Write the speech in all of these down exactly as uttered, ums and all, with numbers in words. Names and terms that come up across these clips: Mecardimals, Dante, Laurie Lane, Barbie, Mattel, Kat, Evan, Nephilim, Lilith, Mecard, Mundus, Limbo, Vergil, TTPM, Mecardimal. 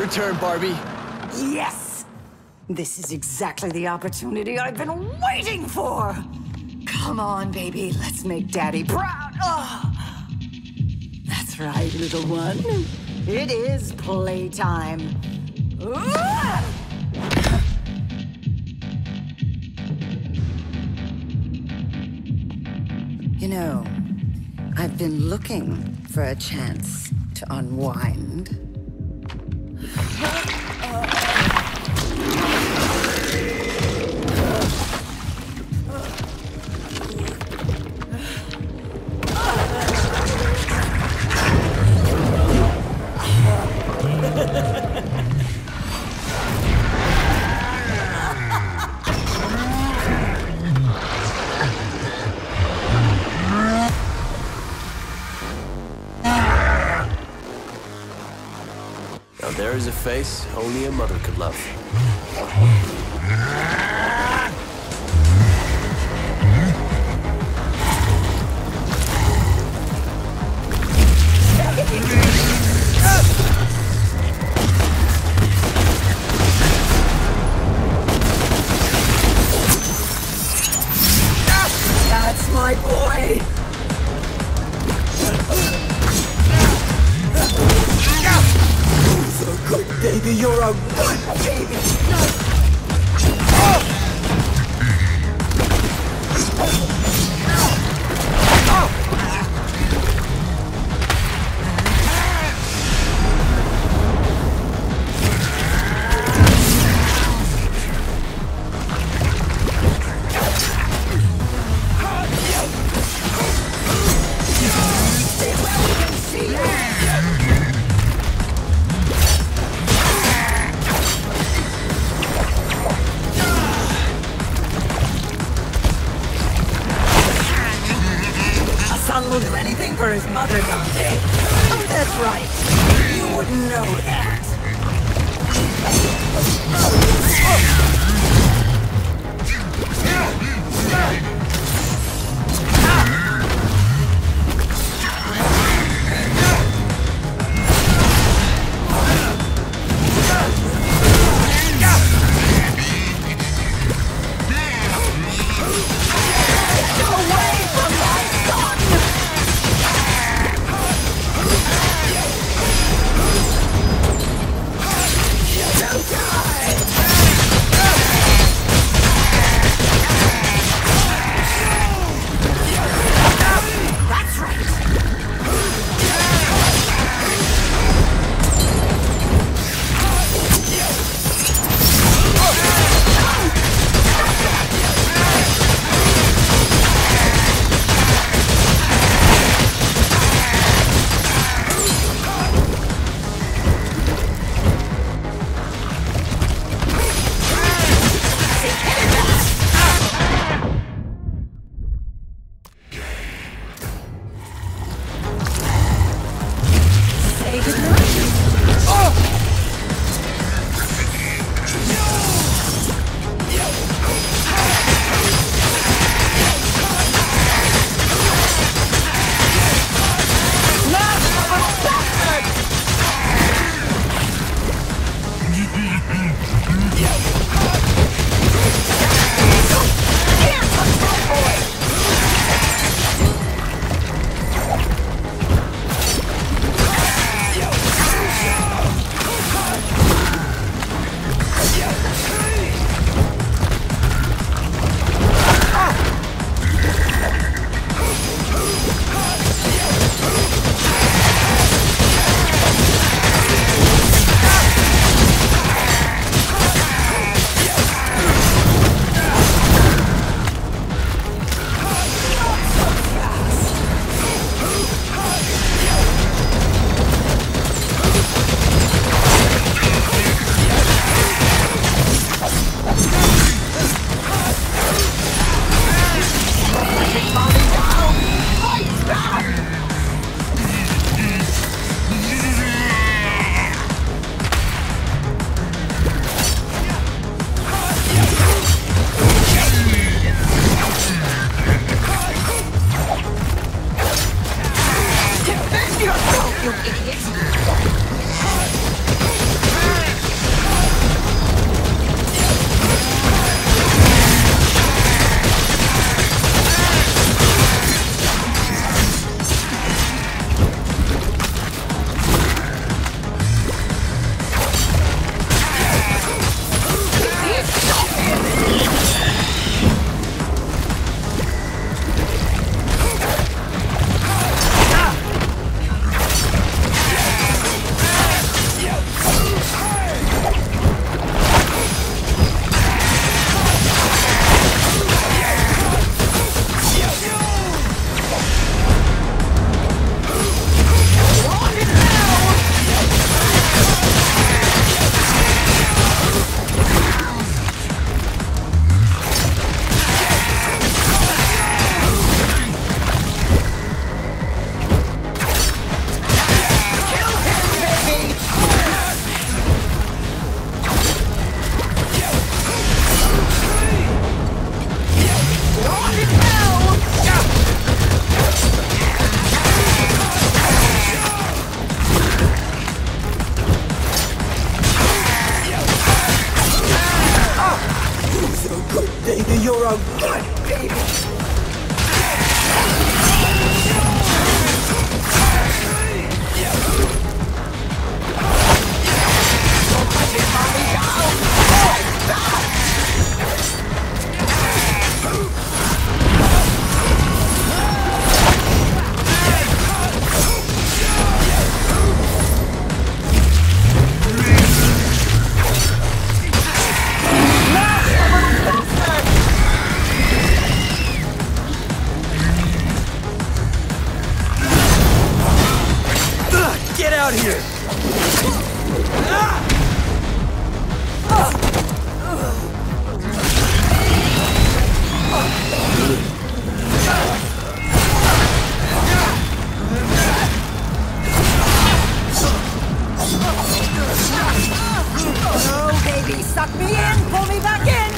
Your turn, Barbie. Yes! This is exactly the opportunity I've been waiting for! Come on, baby, let's make Daddy proud! Oh. That's right, little one. It is playtime. You know, I've been looking for a chance to unwind. There's a face only a mother could love. That's my boy! Good baby, you're a good baby! No. Oh. You idiot! out of here! Oh, baby, suck me in! Pull me back in!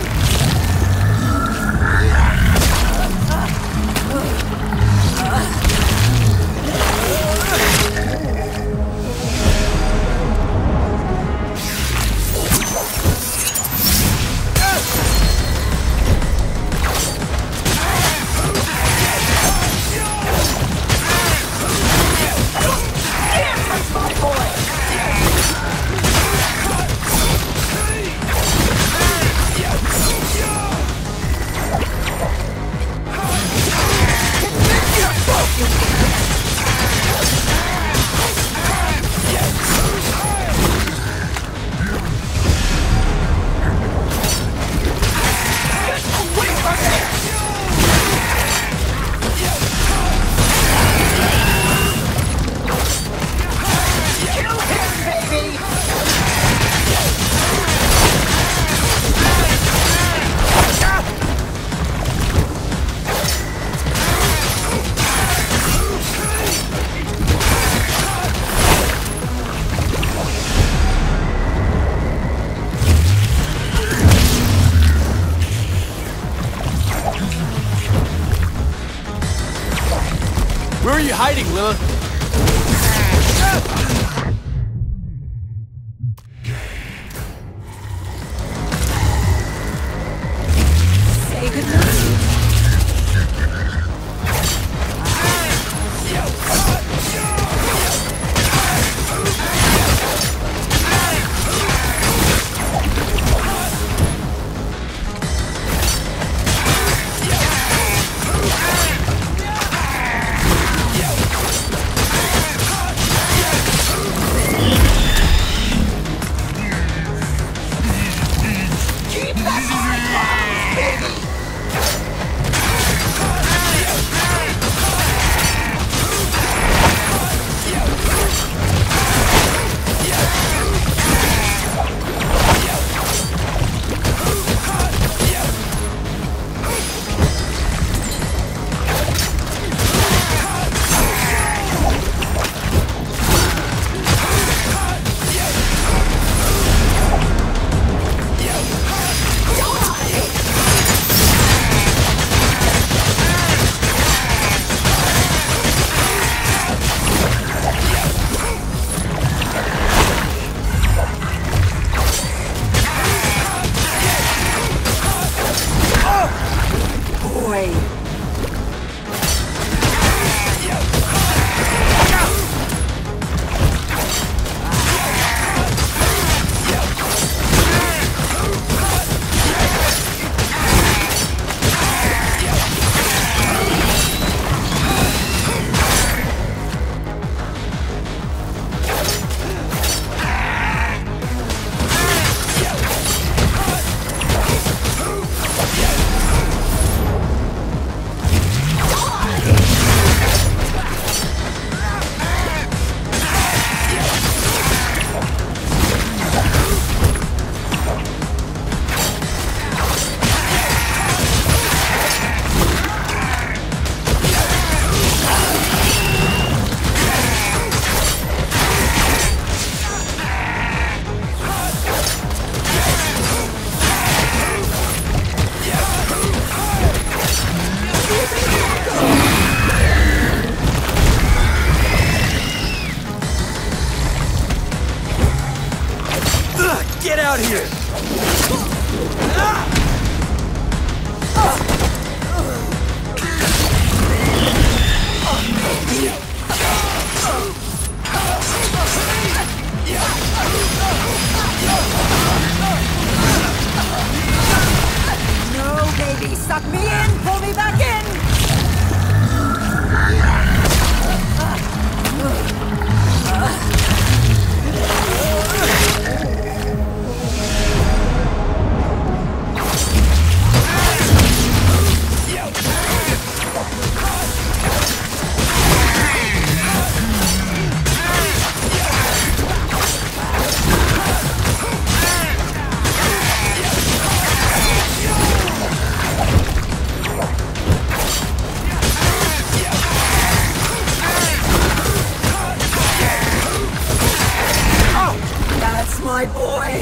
my boy!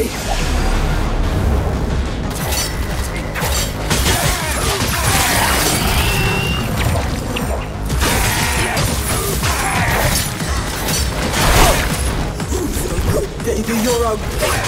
Baby, you're a bitch!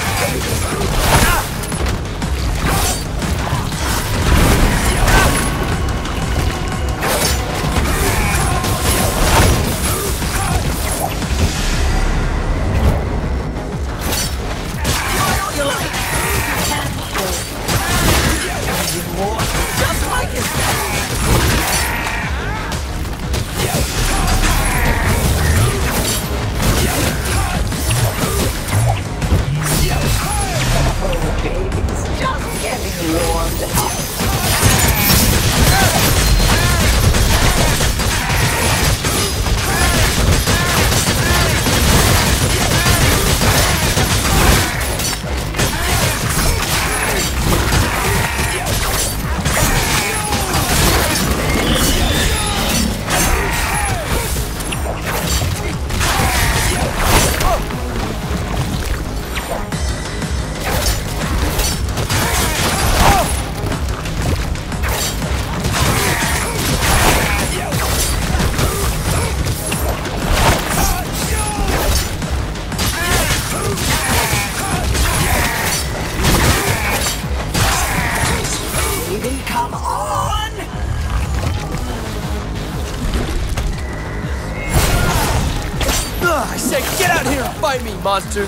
Monster.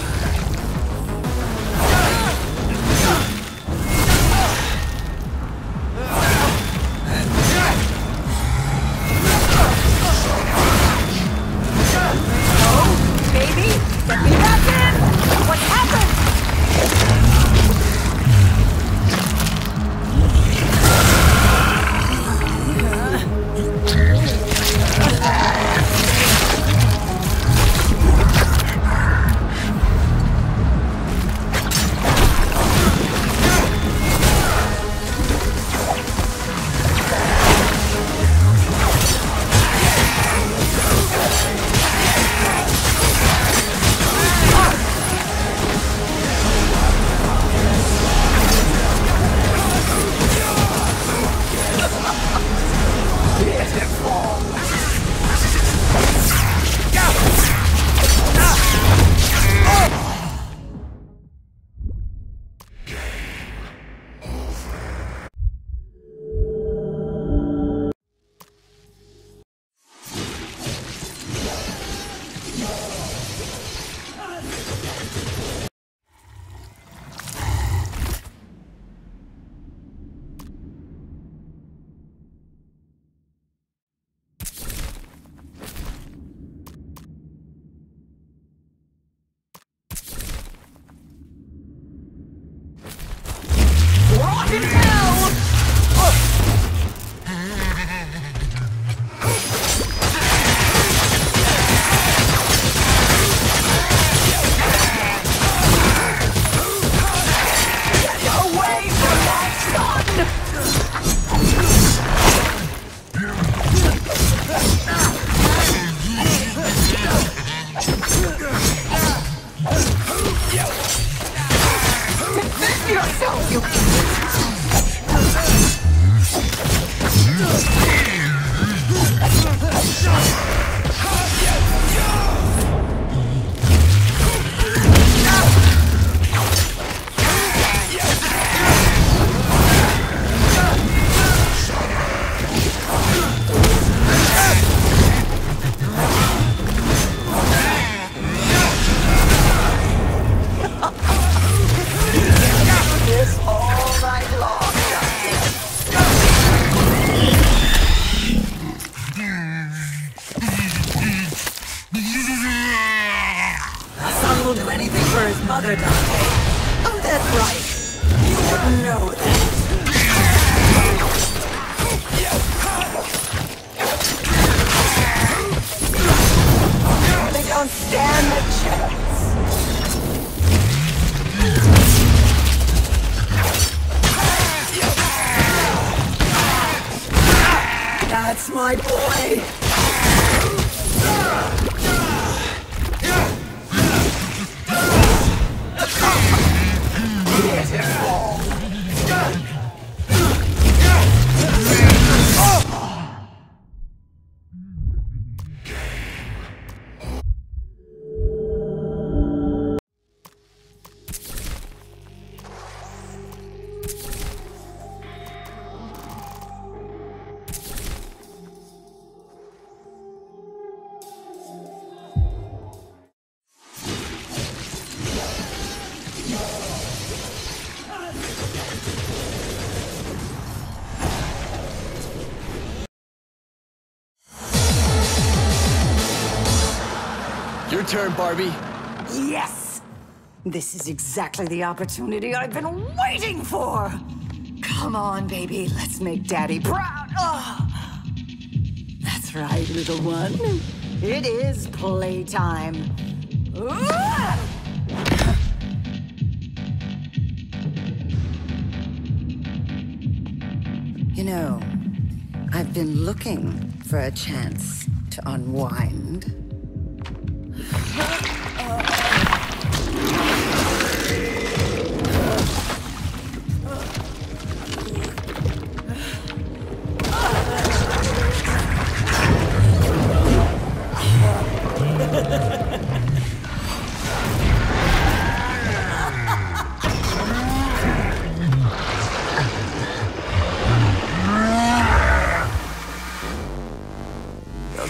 Let's go! Your turn, Barbie. Yes! This is exactly the opportunity I've been waiting for! Come on, baby, let's make Daddy proud! Oh. That's right, little one. It is playtime. Ooh! You know, I've been looking for a chance to unwind.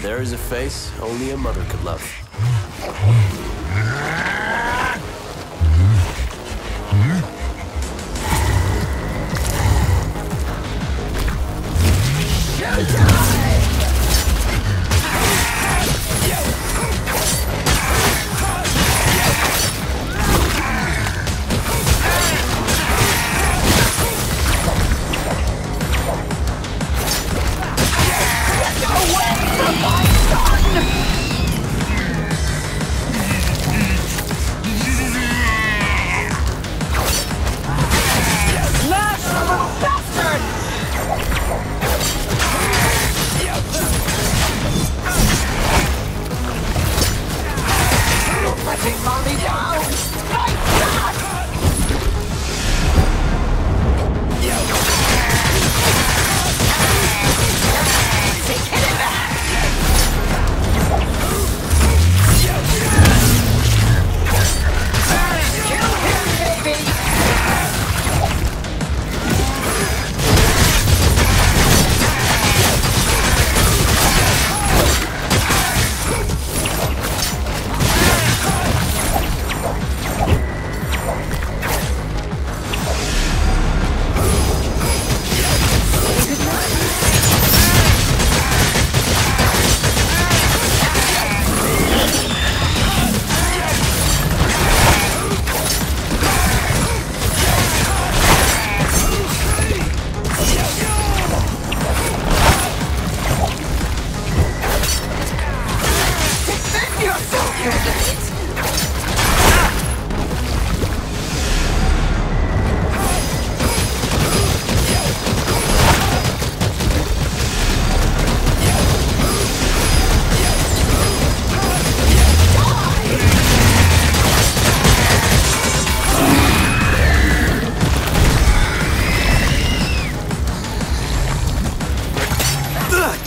There is a face only a mother could love.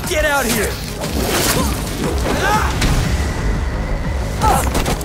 Get out here! Ah! Ah!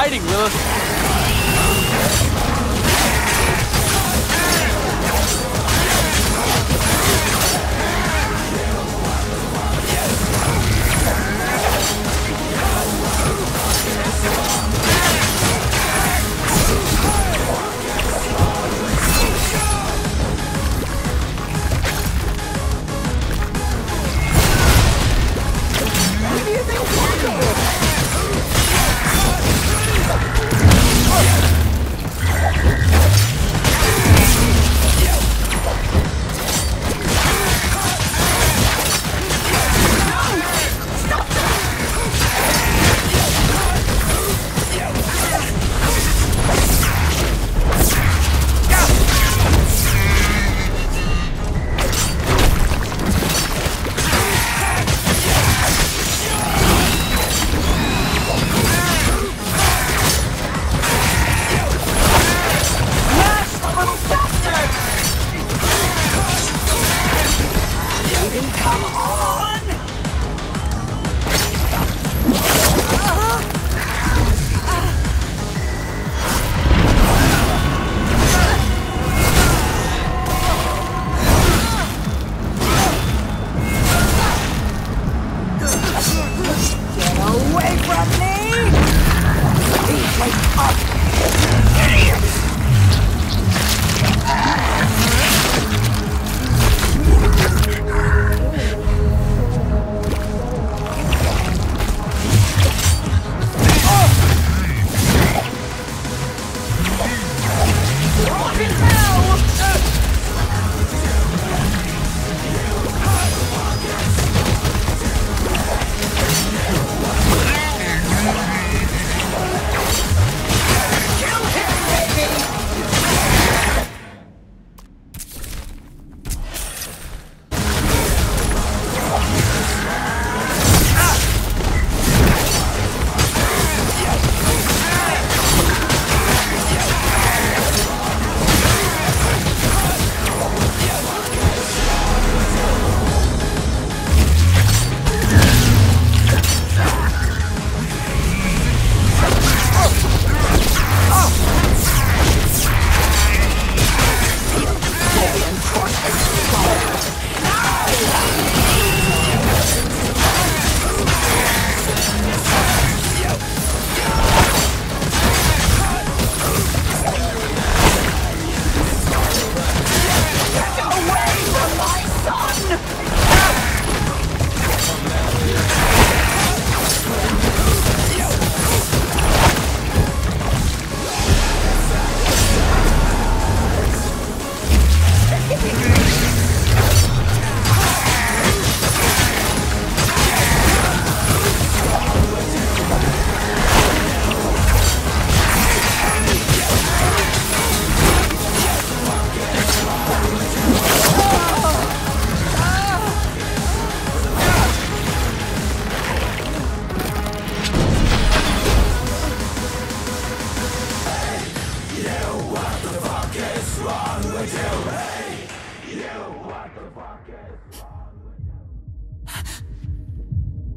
hiding, Lilith.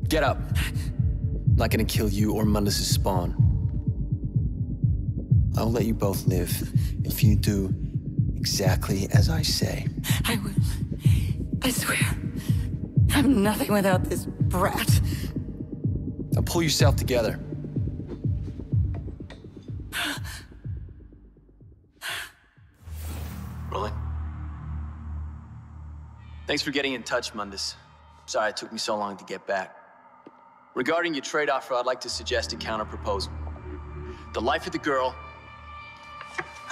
Get up. I'm not gonna kill you or Mundus' spawn. I'll let you both live if you do exactly as I say. I will. I swear. I'm nothing without this brat. Now pull yourself together. Really? Thanks for getting in touch, Mundus. Sorry it took me so long to get back. Regarding your trade offer, I'd like to suggest a counterproposal. The life of the girl,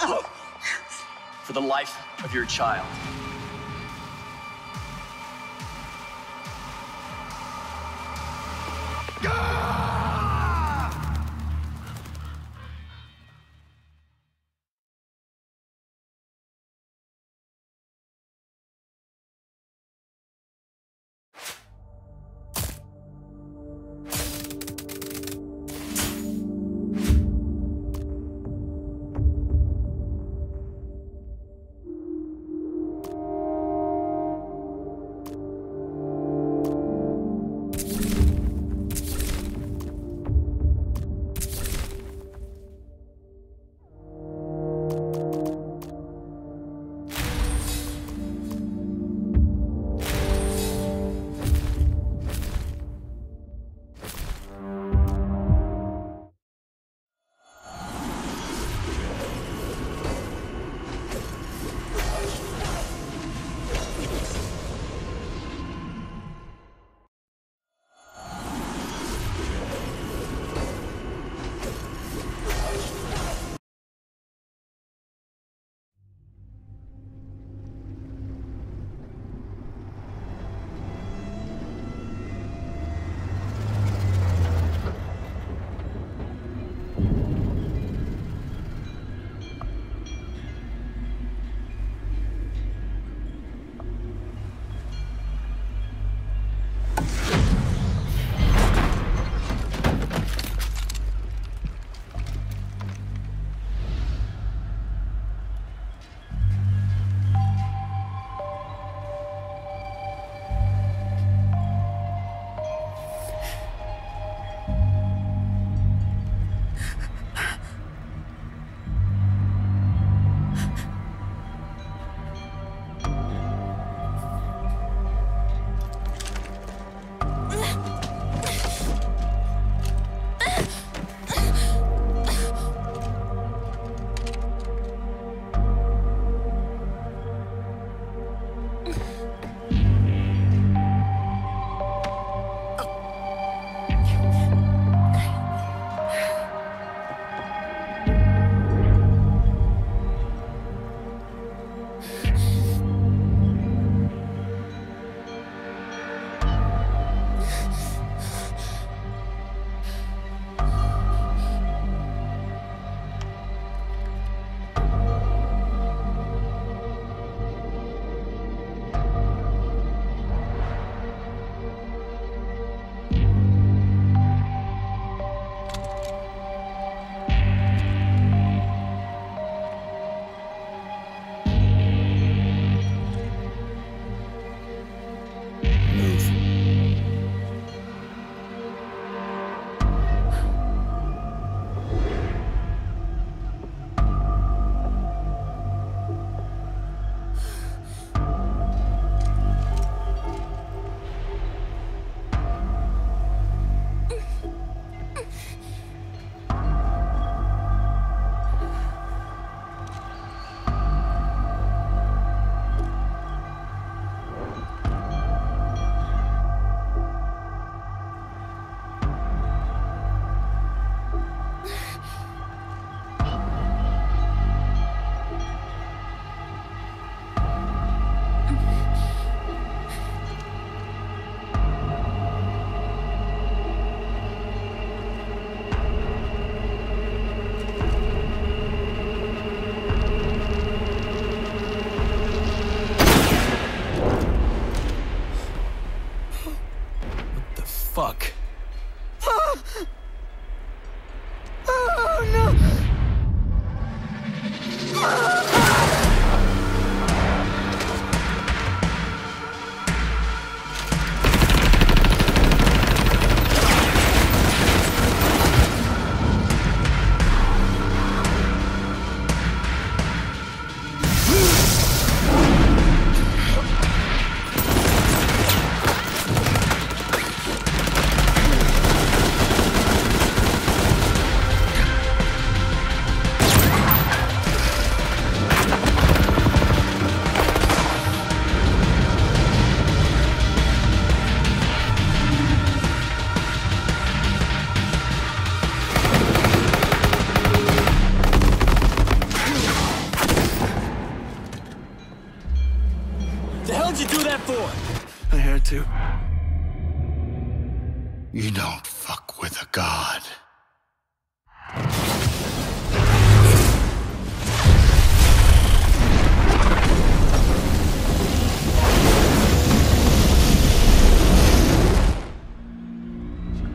oh, for the life of your child.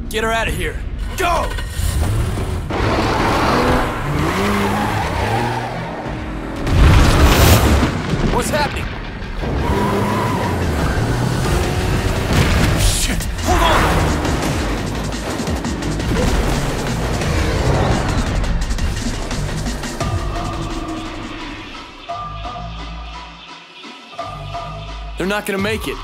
Get her out of here. Go! What's happening? Shit! Hold on! They're not gonna make it.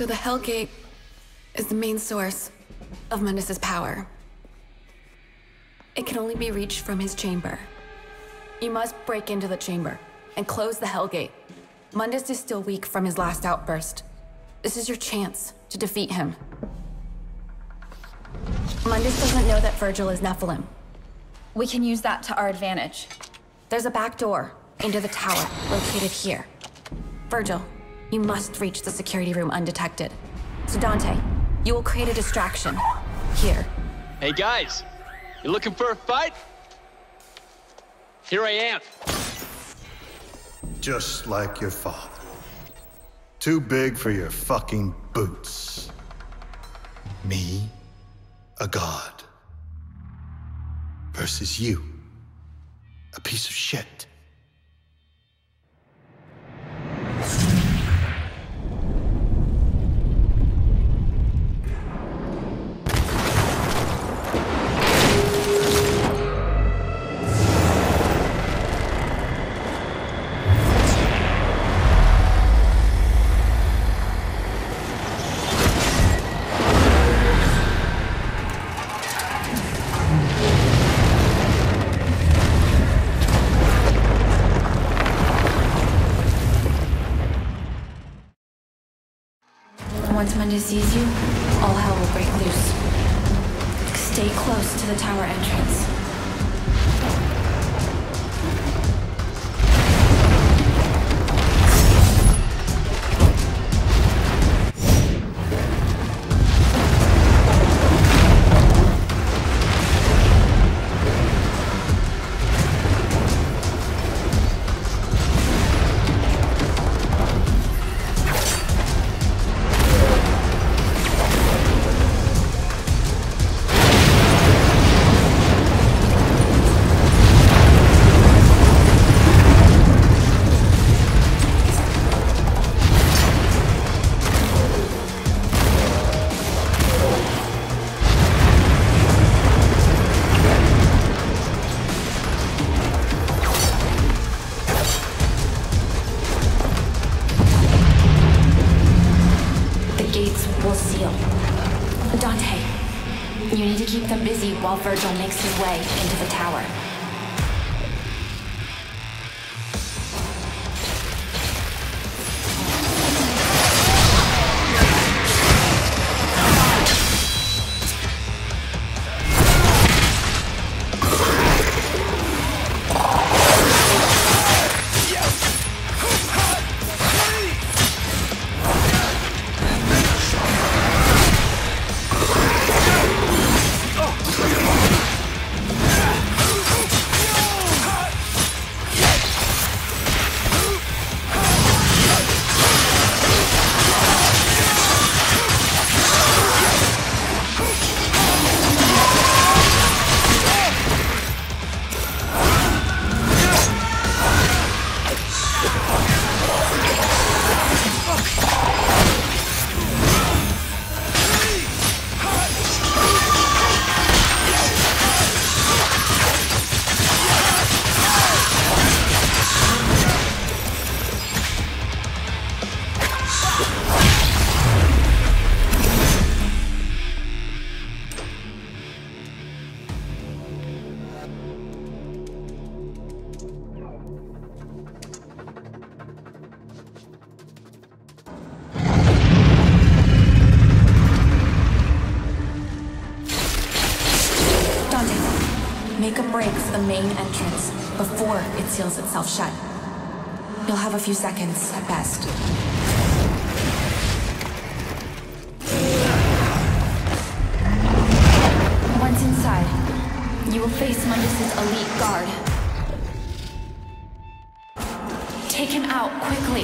So the Hellgate is the main source of Mundus's power. It can only be reached from his chamber. You must break into the chamber and close the Hellgate. Mundus is still weak from his last outburst. This is your chance to defeat him. Mundus doesn't know that Vergil is Nephilim. We can use that to our advantage. There's a back door into the tower located here. Vergil, you must reach the security room undetected. So Dante, you will create a distraction here. Hey guys, you looking for a fight? Here I am. Just like your father. Too big for your fucking boots. Me, a god. Versus you, a piece of shit. Once Mundus sees you, all hell will break loose. Stay close to the tower entrance. While Vergil makes his way into the tower. Seals itself shut. You'll have a few seconds at best. Once inside, you will face Mundus's elite guard. Take him out quickly.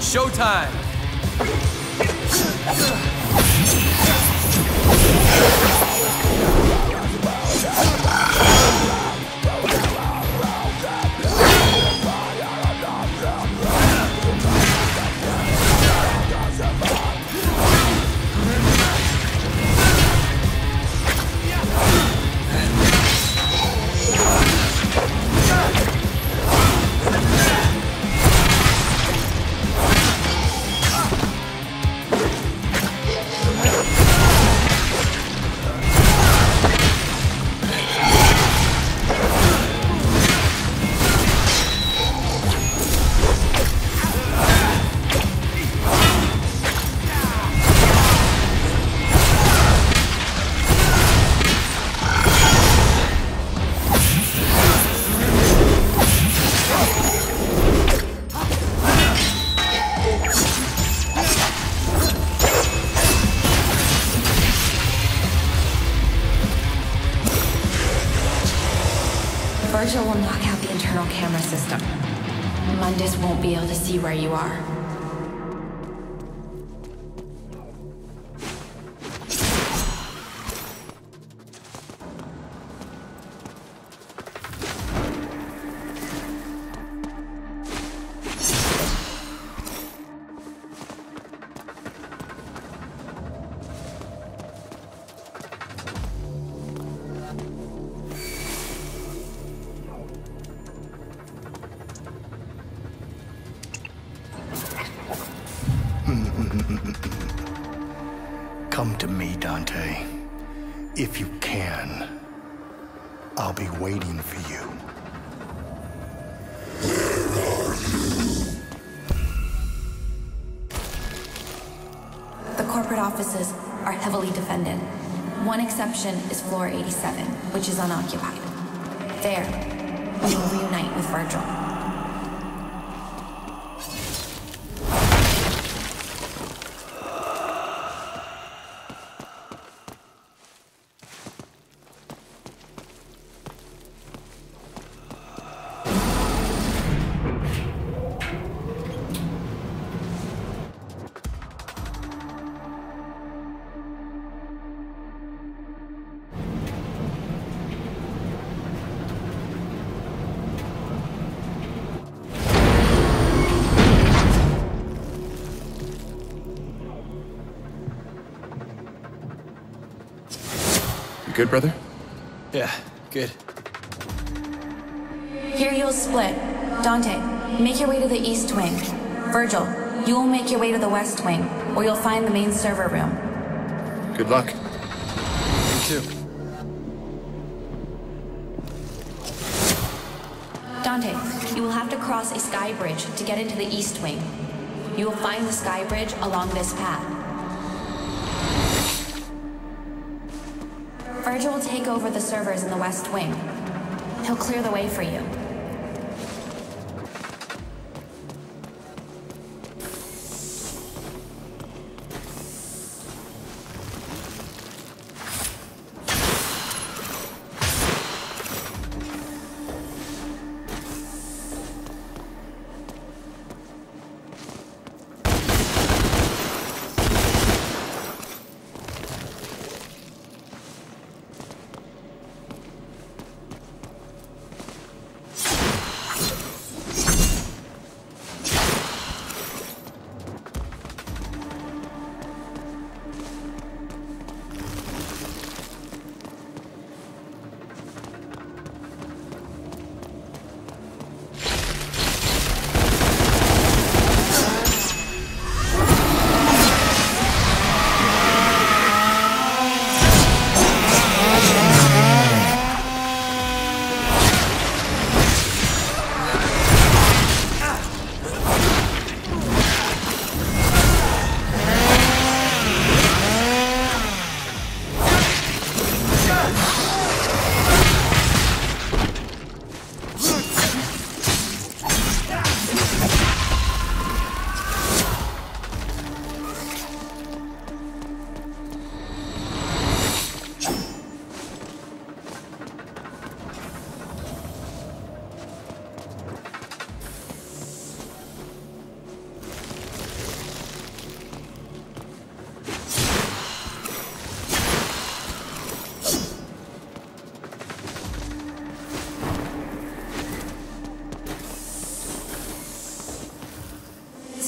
Showtime! Vergil will knock out the internal camera system. Mundus won't be able to see where you are. Come to me, Dante, if you can. I'll be waiting for you. Where are you? The corporate offices are heavily defended. One exception is floor eighty-seven, which is unoccupied. There, we will reunite with Vergil. Good, brother? Yeah, good. Here you'll split. Dante, make your way to the east wing. Vergil, you will make your way to the west wing, or you'll find the main server room. Good luck. You too. Dante, you will have to cross a sky bridge to get into the east wing. You will find the sky bridge along this path. Vergil will take over the servers in the west wing. He'll clear the way for you.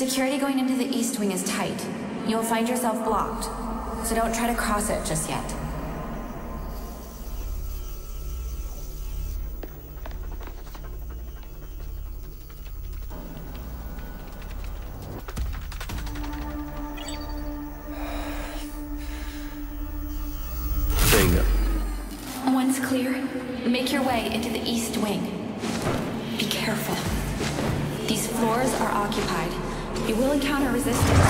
Security going into the east wing is tight. You'll find yourself blocked, so don't try to cross it just yet. Once clear, make your way into the east wing. Be careful. These floors are occupied. You will encounter resistance.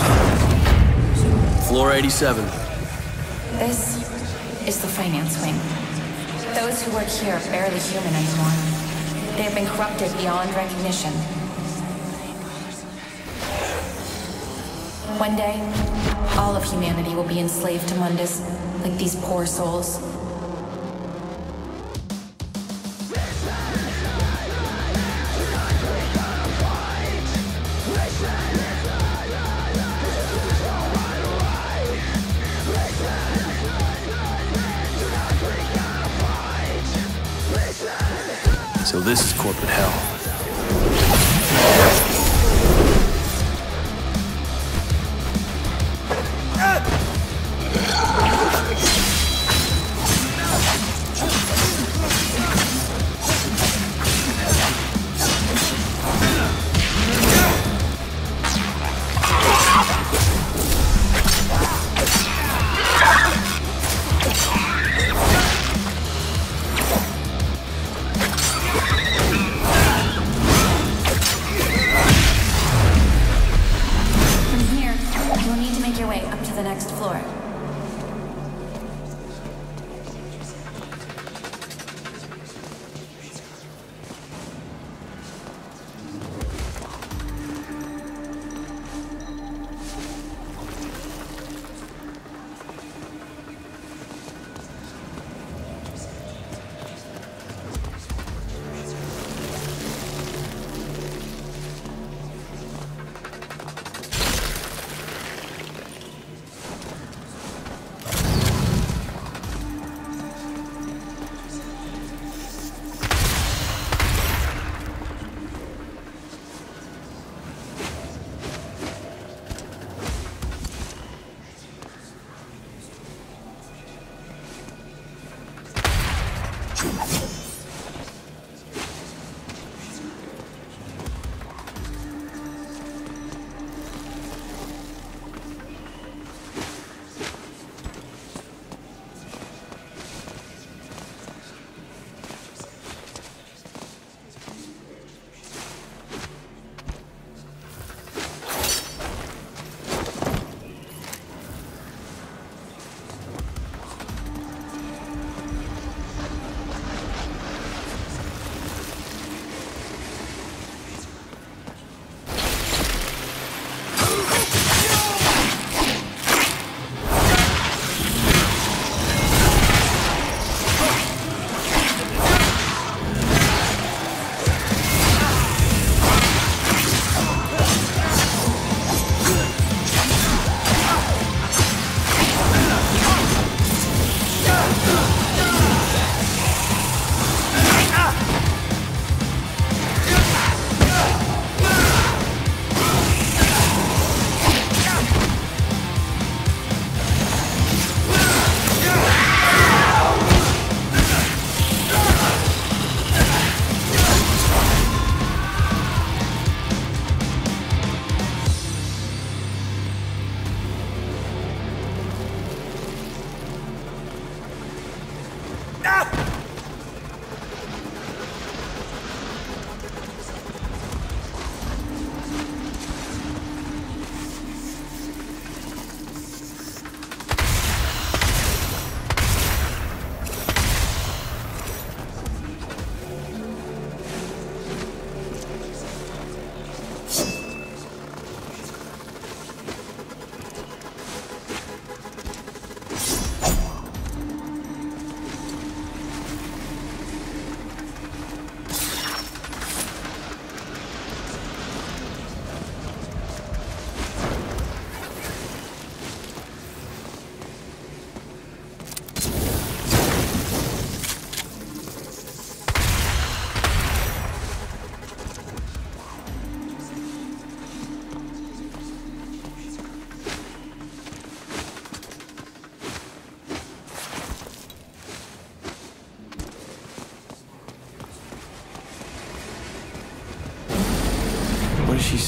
Floor eighty-seven. This is the finance wing. Those who work here are barely human anymore. They have been corrupted beyond recognition. One day, all of humanity will be enslaved to Mundus, like these poor souls. So this is corporate hell.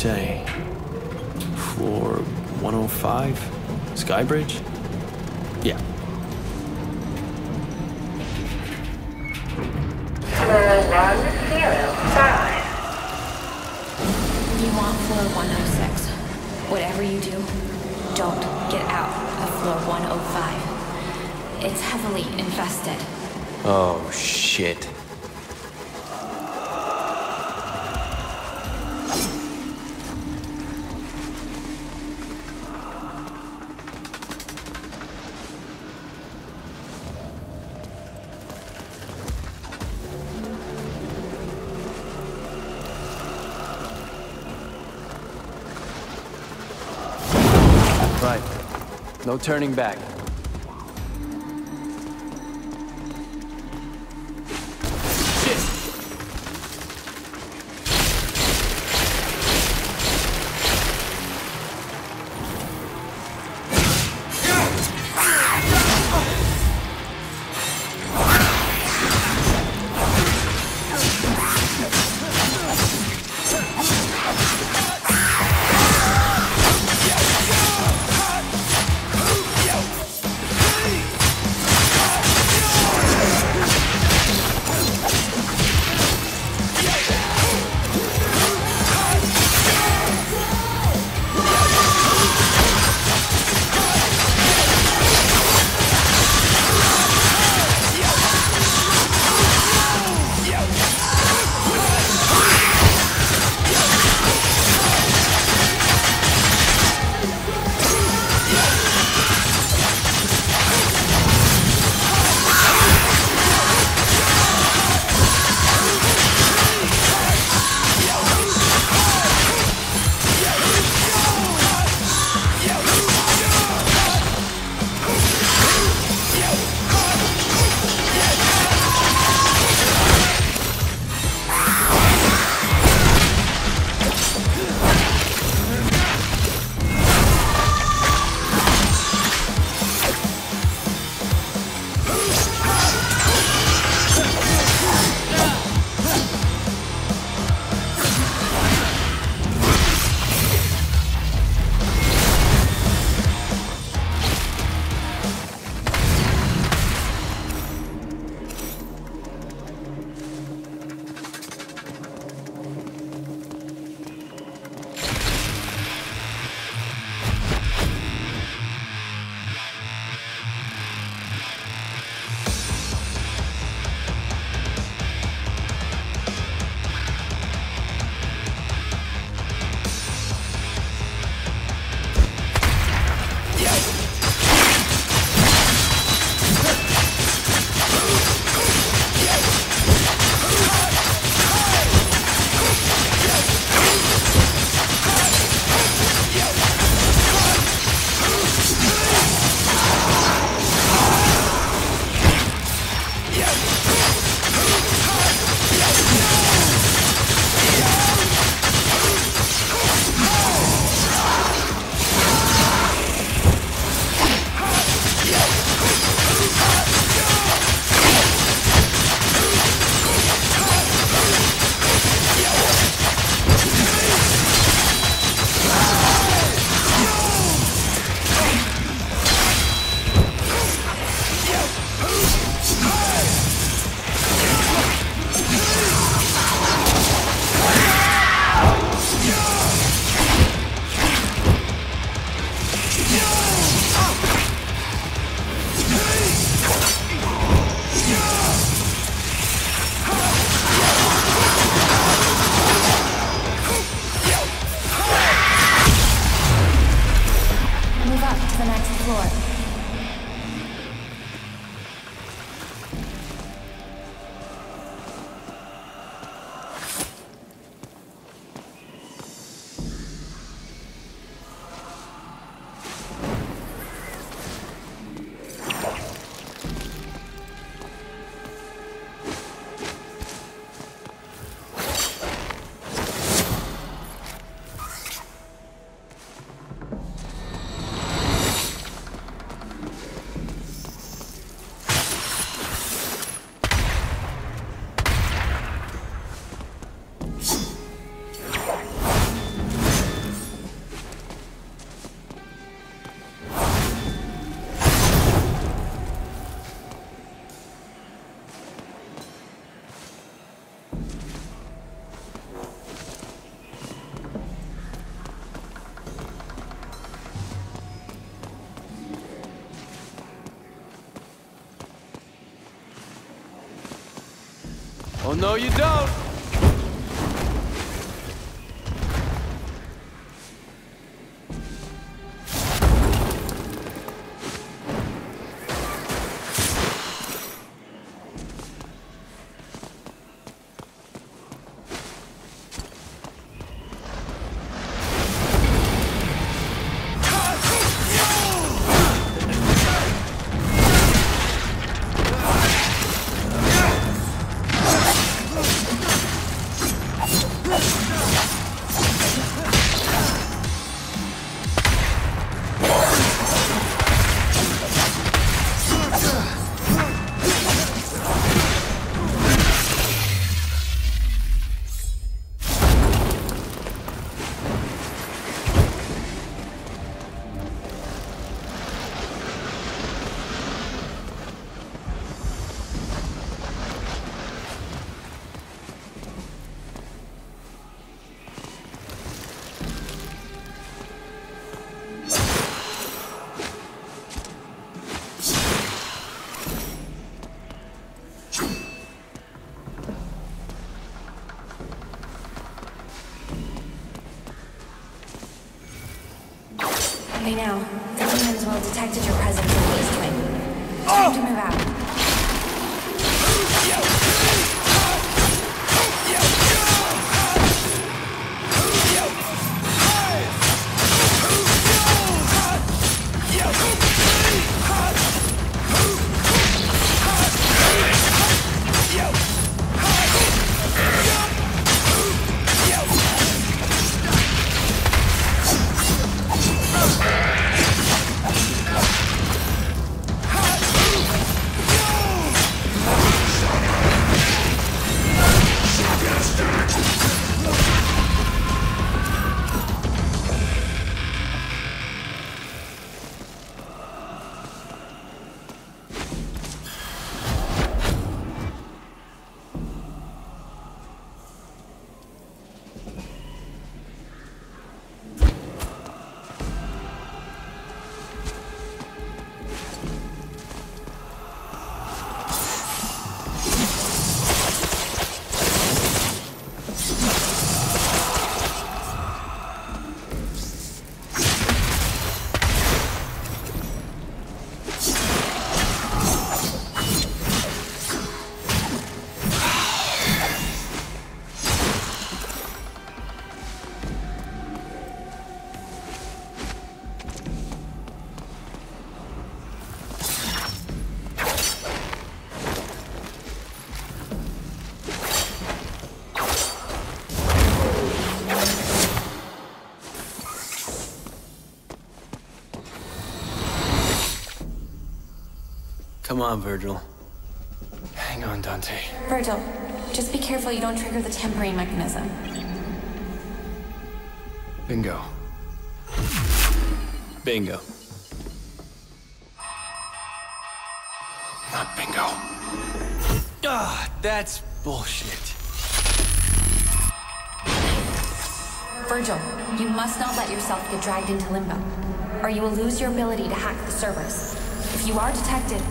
Say, floor one oh five, Skybridge? Yeah. Floor one oh five. You want floor one oh six. Whatever you do, don't get out of floor one oh five. It's heavily infested. Oh, shit. No turning back. Shit! Oh, no, you don't! Right now, the demons will have detected your presence in the east wing. Time to move out. Come on, Vergil. Hang on, Dante. Vergil, just be careful you don't trigger the tempering mechanism. Bingo. Bingo. Not bingo. Ah, that's bullshit. Vergil, you must not let yourself get dragged into limbo, or you will lose your ability to hack the servers. If you are detected,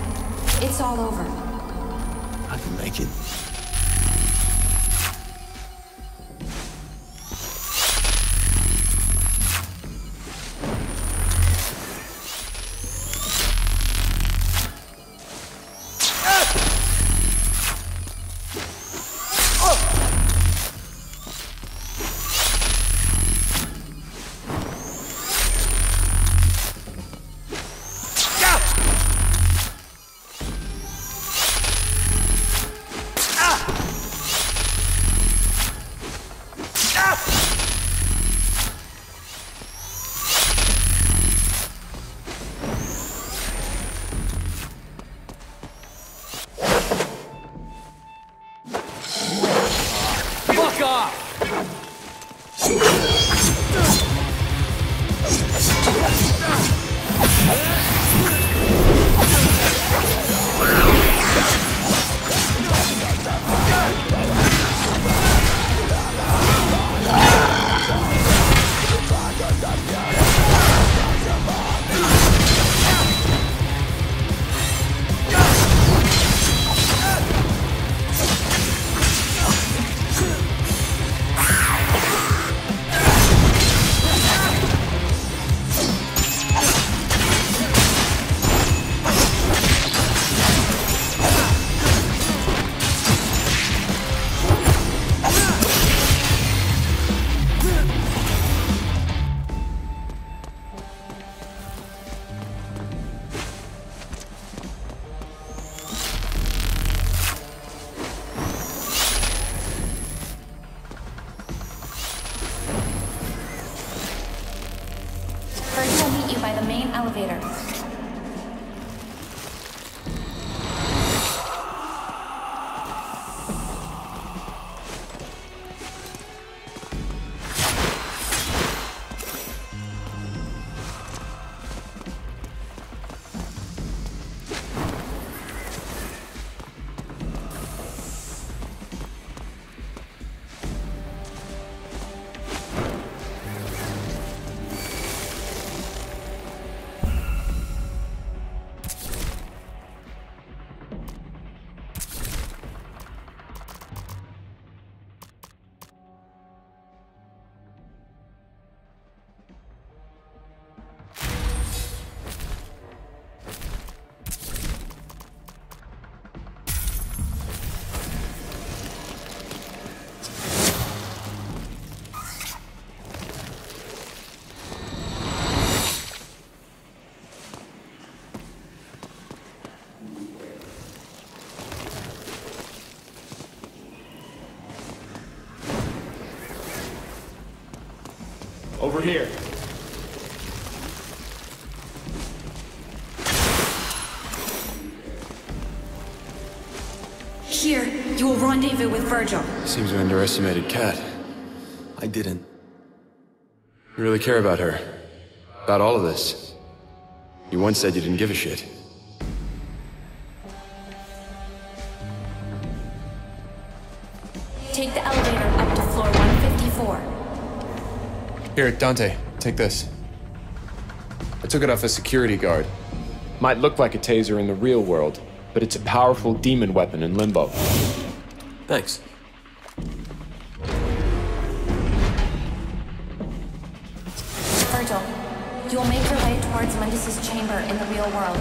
it's all over. I can make it. elevator. Over here. Here, you will rendezvous with Vergil. Seems you underestimated Kat. I didn't. You really care about her. About all of this. You once said you didn't give a shit. Take the elevator up to floor one fifty-four. Here, Dante, take this. I took it off a security guard. Might look like a taser in the real world, but it's a powerful demon weapon in Limbo. Thanks. Vergil, you will make your way towards Mundus' chamber in the real world.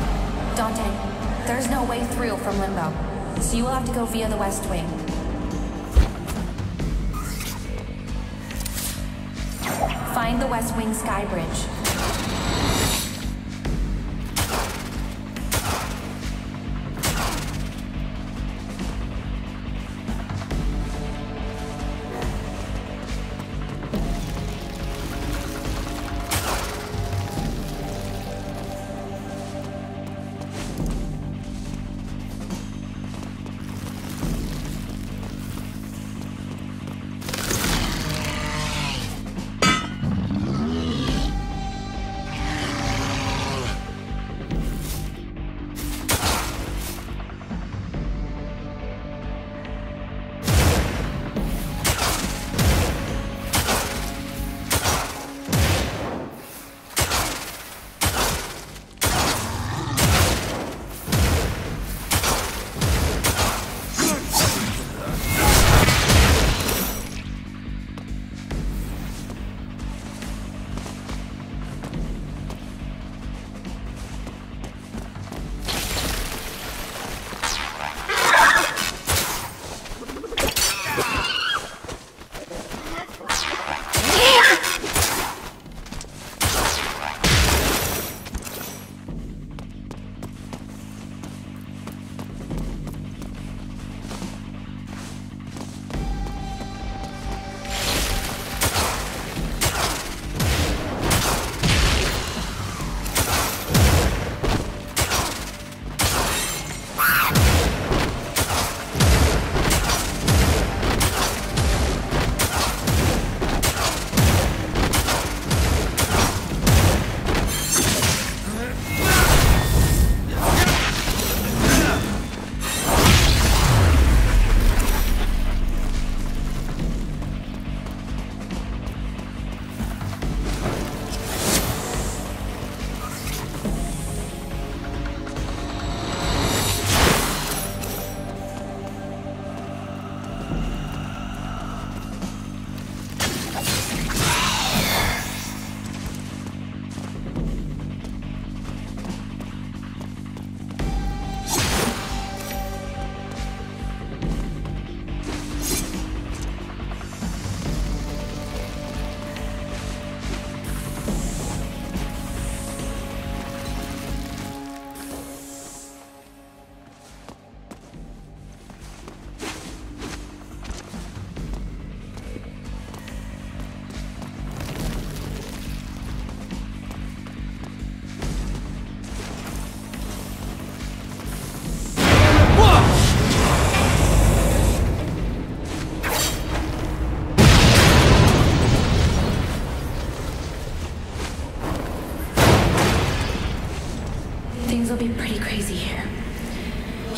Dante, there's no way through from Limbo, so you will have to go via the West Wing. Find the West Wing Sky Bridge.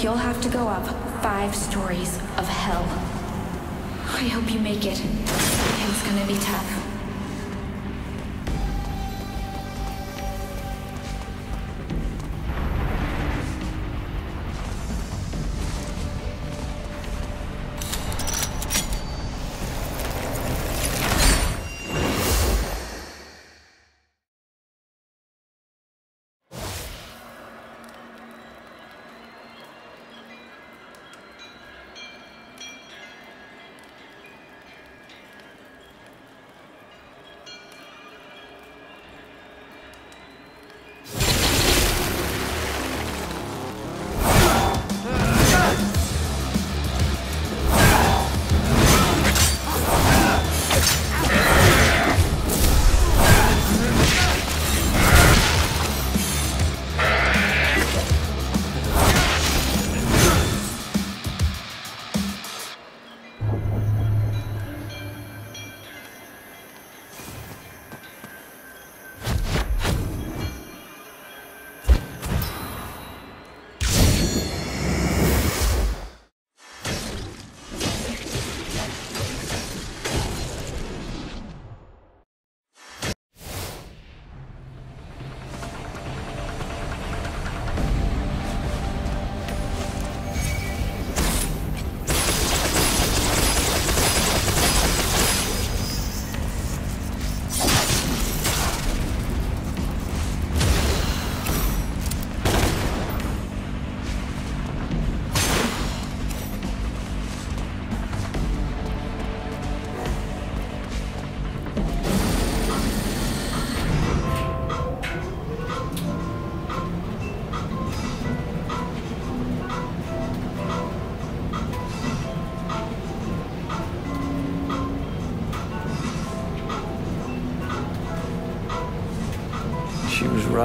you'll have to go up five stories of hell. I hope you make it. It's gonna be tough.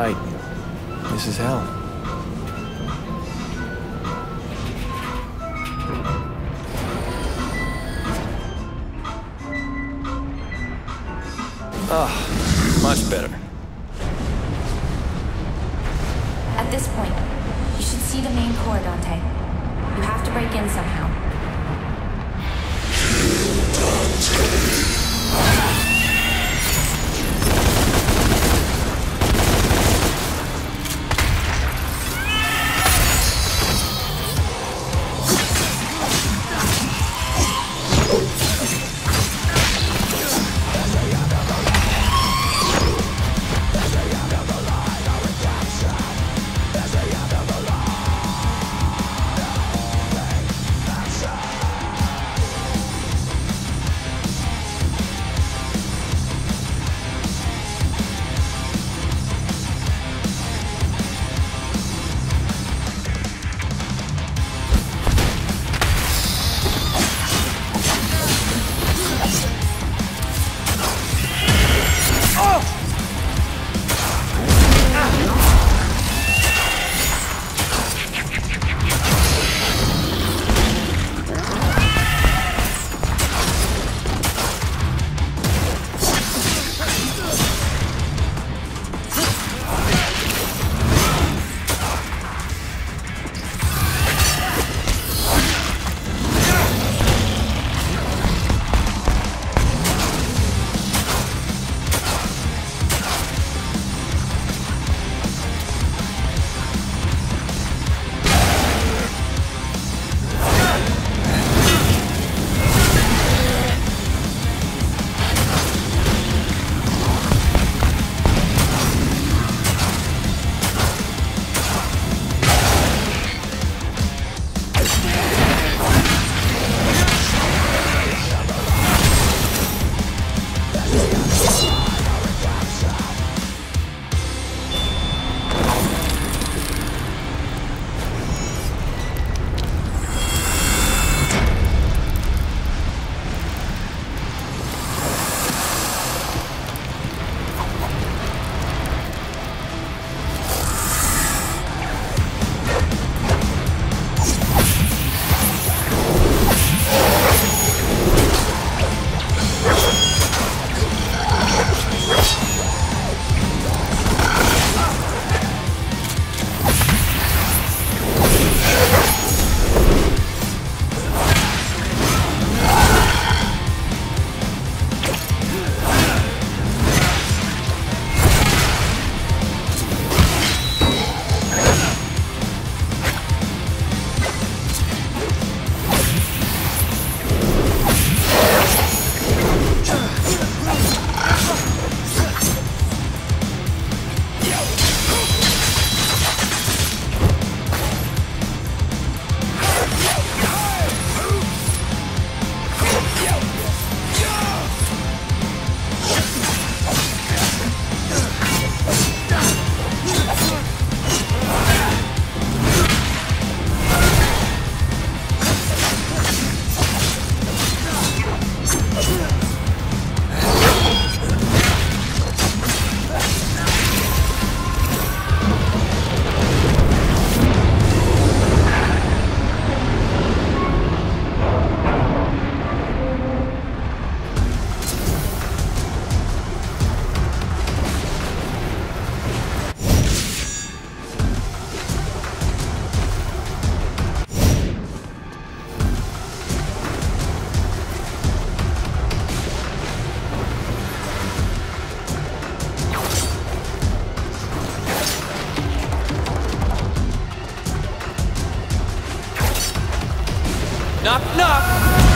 Right. This is hell. Ah, much better. At this point, you should see the main core, Dante. You have to break in somehow. Dante. Knock, knock!